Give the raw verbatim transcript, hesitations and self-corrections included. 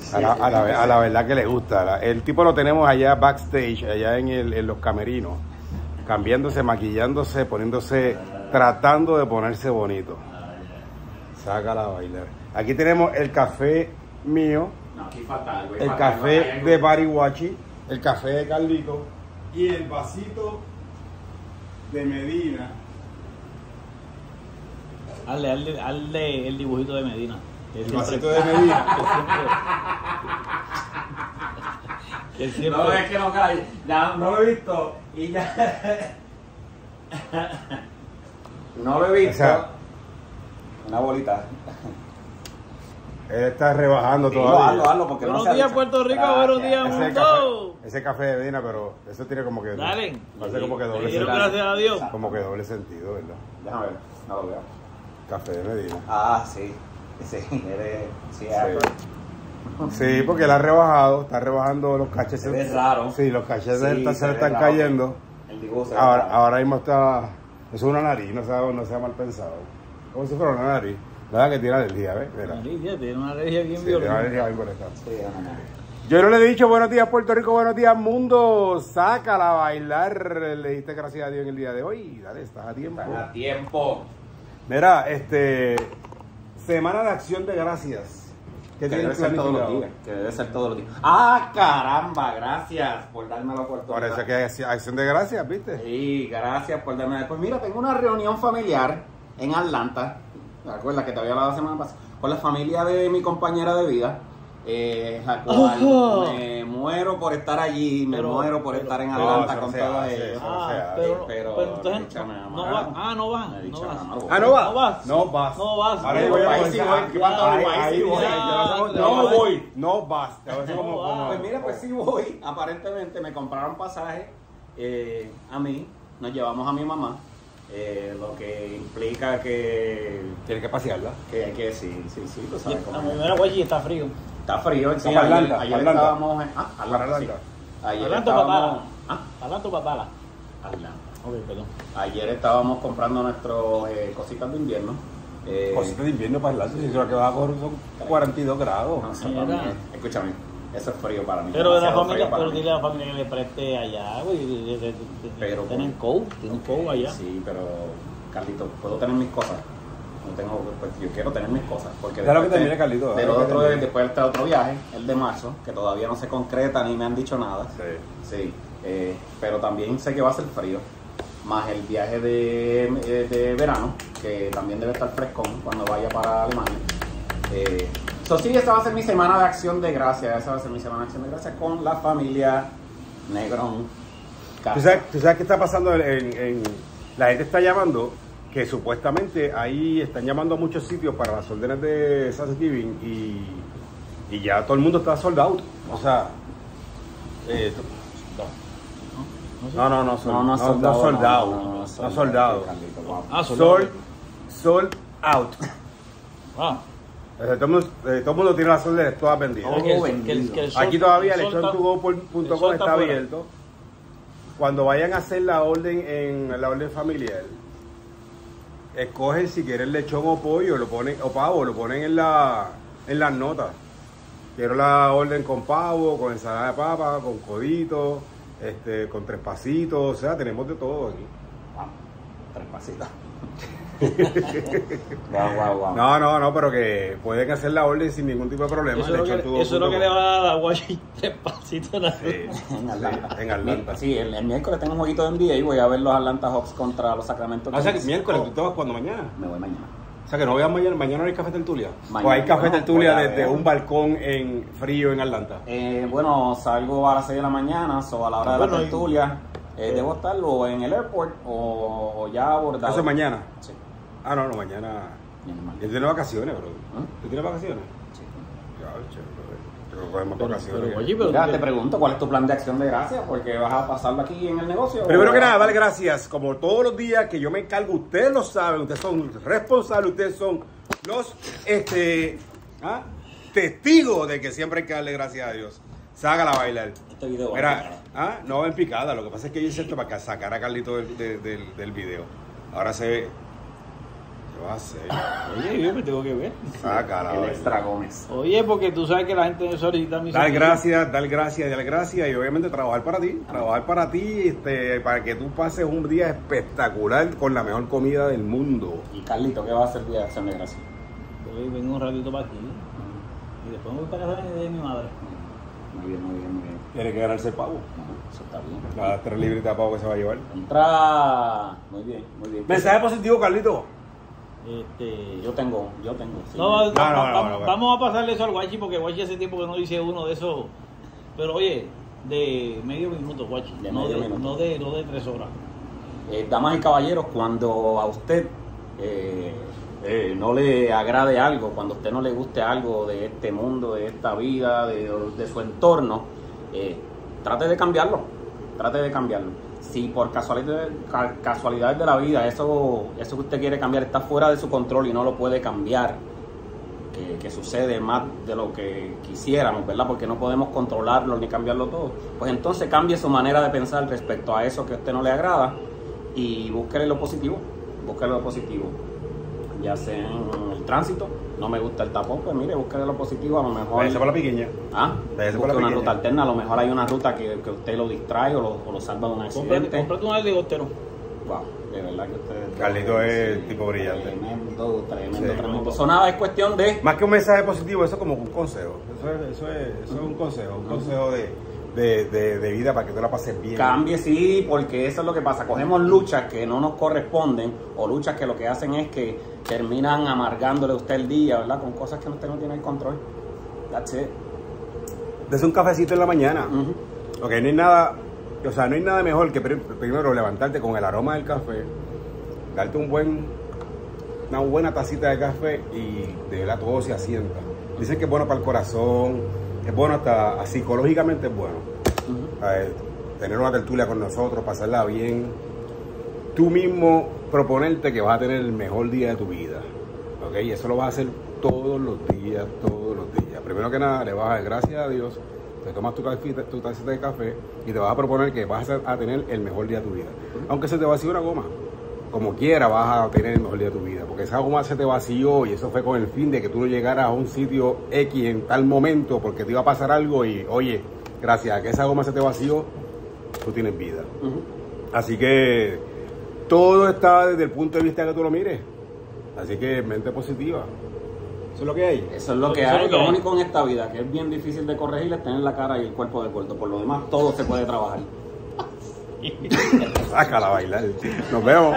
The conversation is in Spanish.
Sí, a, la, a, la, a la verdad que le gusta. El tipo lo tenemos allá backstage, allá en, el, en los camerinos, cambiándose, maquillándose, poniéndose, tratando de ponerse bonito. Sácala a bailar. Aquí tenemos el café mío, no, aquí falta algo, el falta café algo. de Bariguachi, el café de Carlito y el vasito de Medina. Hazle, hazle, hazle el dibujito de Medina. El vasito de Medina. Que siempre, que siempre... No, es que no cae. Ya no lo he visto. Y ya... No lo he visto. O sea, una bolita. Él está rebajando sí, todavía. Hazlo, hazlo, porque buenos no días, Puerto Rico. Gracias. Buenos días, ese mundo. Café, ese café de Medina, pero eso tiene como que... Dale. Parece sí, como que doble sentido. Gracias a Dios. Como que doble sentido, ¿verdad? Déjame ver. No lo veo. Café de Medina. Ah, sí. Sí, sí, sí, porque él ha rebajado, está rebajando los cachetes. Se ve raro. Sí, los cachetes sí, se, se le están raro. cayendo. El dibujo se ahora, ahora mismo está... Es una nariz, no sea, no sea mal pensado. Como si fuera una nariz. La verdad que tiene alergia, ¿ves? La nariz ya tiene una alergia bien sí, violenta. Tiene una alergia bien sí, Yo no le he dicho buenos días Puerto Rico, buenos días mundo. Sácala a bailar. Le diste gracias a Dios en el día de hoy. Dale, estás a tiempo. Estás a tiempo. Mira, este... Semana de Acción de Gracias. Que debe ser todos los días. Que debe ser todos los días. ¡Ah, caramba! Gracias por darme la oportunidad. Parece que es Acción de Gracias, ¿viste? Sí, gracias por darme la... Pues mira, tengo una reunión familiar en Atlanta. ¿Te acuerdas que te había hablado la semana pasada? Con la familia de mi compañera de vida. Eh, la cual oh. me muero por estar allí, me pero, muero por pero, estar en Atlanta no, con todos ellos. Ah, pero, pero, pero entonces no vas, ah, no vas, no vas, ah, no vas, no vas, no vas, no voy, no vas, pues mira, pues sí voy, aparentemente me compraron pasaje eh, a mí, nos llevamos a mi mamá. Eh, lo que implica que... Tienes que pasearla. Que hay que sí, sí, sí, tú sabes cómo. La primera Guachi está frío. Está frío, en sí, ayer, Atlanta, ayer Atlanta. estábamos... En, ah, Atlanta, Atlanta. Sí. Ayer Atlanta estábamos... ¿Ah? Atlanta o Patala. Atlanta. Ok, perdón. Ayer estábamos comprando nuestros eh, cositas de invierno. Eh, cositas de invierno para Atlanta, si creo que vas a correr son cuarenta y dos grados. No, eso para mí, escúchame, eso es frío para mí. Pero de la familia, pero dile a la familia que le preste allá, güey. Pero... Tienen coat, tienen coat allá. Sí, pero... Carlito, ¿puedo tener mis cosas? No tengo, pues yo quiero tener mis cosas, porque claro que te viene, Carlito, pero otro, después está otro viaje, el de marzo, que todavía no se concreta ni me han dicho nada. Sí. Sí, eh, pero también sé que va a ser frío, más el viaje de, de verano, que también debe estar frescón cuando vaya para Alemania. Eh, so, sí, esa va a ser mi semana de Acción de Gracias, esa va a ser mi semana de Acción de Gracias con la familia Negron. ¿Tú sabes, ¿Tú sabes qué está pasando? En, en, en... La gente está llamando. Que supuestamente ahí están llamando a muchos sitios para las órdenes de Thanksgiving y, y ya todo el mundo está sold out. O sea, eh, no, no, no, no, no, sold out, no sold out, sold out. Ah. O sea, todo, eh, todo el mundo tiene las órdenes todas vendidas. Oh, que el, que el, que el sol, Aquí todavía lechontugo punto com está abierto. Cuando vayan a hacer la orden en la orden familiar, escogen si quieren lechón o pollo, lo ponen, o pavo, lo ponen en la en las notas. Quiero la orden con pavo, con ensalada de papa, con codito, este, con tres pasitos, o sea, tenemos de todo aquí. Wow, tres pasitas. wow, wow, wow. No, no, no, pero que pueden hacer la orden sin ningún tipo de problema. Eso, es lo, que, eso es lo que le va a dar a Guachi, tres pasitos en Atlanta. Sí, en Atlanta. Sí, en Atlanta. sí el, el miércoles tengo un jueguito de N B A y voy a ver los Atlanta Hawks contra los Sacramento. Ah, o sea, que miércoles, ¿tú te vas cuando mañana? Me voy mañana. O sea, que no voy a mañana, mañana no hay café tertulia. Mañana, o hay café bueno, tertulia desde un balcón en frío en Atlanta. Eh, bueno, salgo a las seis de la mañana, o so a la hora de bueno, la tertulia. Eh, debo estarlo en el airport o, o ya abordado. ¿Eso es mañana? Sí. Ah, no, no, mañana. Él tiene vacaciones, bro. ¿Eh? ¿Tú tienes vacaciones? Sí. Ya, lo cogemos por vacaciones. Pero, oye, pero, ya, te pregunto, ¿cuál es tu plan de Acción de Gracias? Porque vas a pasarlo aquí en el negocio. Primero que nada, dale gracias. Como todos los días que yo me encargo, ustedes lo saben, ustedes son responsables, ustedes son los este, ¿ah? testigos de que siempre hay que darle gracias a Dios. Sácala a bailar. Este video va Mira, a ¿ah? no va en picada. Lo que pasa es que yo hice esto para sacar a Carlito del, del, del video. Ahora se ve. ¿Qué va a hacer? Oye, yo me tengo que ver. Sácala. El extra Gómez. Oye, porque tú sabes que la gente solicita mis... Dar gracias, dar gracias, dar gracias. Y obviamente trabajar para ti. Ah. Trabajar para ti, este, para que tú pases un día espectacular con la mejor comida del mundo. Y Carlito, ¿qué va a hacer el día de hacerme gracias? Hoy vengo un ratito para aquí. Y después me voy para casa de mi madre. Muy bien, muy bien, muy bien. Tiene que ganarse el pavo. Eso está bien. Las tres libritas de pavo que se va a llevar. Entra. Muy bien, muy bien. Mensaje positivo, Carlito. Este... Yo tengo, yo tengo. Sí. No, no, no, no, no, no, no, no, vamos a pasarle eso al Guachi porque Guachi hace tiempo que no dice uno de esos. Pero oye, de medio minuto, Guachi. De no, medio de, minuto. No, de, no de tres horas. Eh, damas y caballeros, cuando a usted eh, eh, no le agrade algo, cuando a usted no le guste algo de este mundo, de esta vida, de, de su entorno, eh, trate de cambiarlo. Trate de cambiarlo. Si por casualidad, casualidad de la vida eso, eso que usted quiere cambiar está fuera de su control y no lo puede cambiar, que, que sucede más de lo que quisiéramos, ¿verdad? Porque no podemos controlarlo ni cambiarlo todo. Pues entonces cambie su manera de pensar respecto a eso que a usted no le agrada y búsquele lo positivo, búsquele lo positivo. Ya sea en el tránsito, no me gusta el tapón, pues mire, busque lo positivo, a lo mejor... Váyase por la pequeña. Ah, busque una pequeña. Ruta alterna, a lo mejor hay una ruta que, que usted lo distrae o lo, o lo salva de un accidente. Comprate un helicóptero. Wow, de verdad que usted... Carlito es sí, tipo brillante. Tremendo, tremendo, sí. tremendo. Eso nada, es cuestión de... Más que un mensaje positivo, eso es como un consejo. Eso es, eso es, eso es un consejo, un consejo de... De, de, de vida para que tú la pases bien. Cambie, sí, porque eso es lo que pasa. Cogemos luchas que no nos corresponden o luchas que lo que hacen es que terminan amargándole a usted el día, ¿verdad? Con cosas que usted no tiene el control. That's it. Desde un cafecito en la mañana. Uh-huh. Ok, no hay nada, o sea, no hay nada mejor que primero levantarte con el aroma del café, darte un buen, una buena tacita de café y de verdad todo se asienta. Dicen que es bueno para el corazón. Es bueno, hasta psicológicamente es bueno. Uh-huh. A ver, tener una tertulia con nosotros, pasarla bien. Tú mismo proponerte que vas a tener el mejor día de tu vida. ¿Ok? Y eso lo vas a hacer todos los días, todos los días. Primero que nada, le vas a dar gracias a Dios, te tomas tu, tu tacita de café y te vas a proponer que vas a tener el mejor día de tu vida. Uh-huh. Aunque se te vacíe una goma, como quiera vas a tener el mejor día de tu vida, porque esa goma se te vació y eso fue con el fin de que tú no llegaras a un sitio X en tal momento porque te iba a pasar algo y, oye, gracias a que esa goma se te vació, tú tienes vida. Uh-huh. Así que todo está desde el punto de vista que tú lo mires. Así que mente positiva. Eso es lo que hay. Eso es lo que hay. Lo único en esta vida que es bien difícil de corregir es tener la cara y el cuerpo de gordo. Por lo demás, todo se puede trabajar. Sácala a bailar. Nos vemos.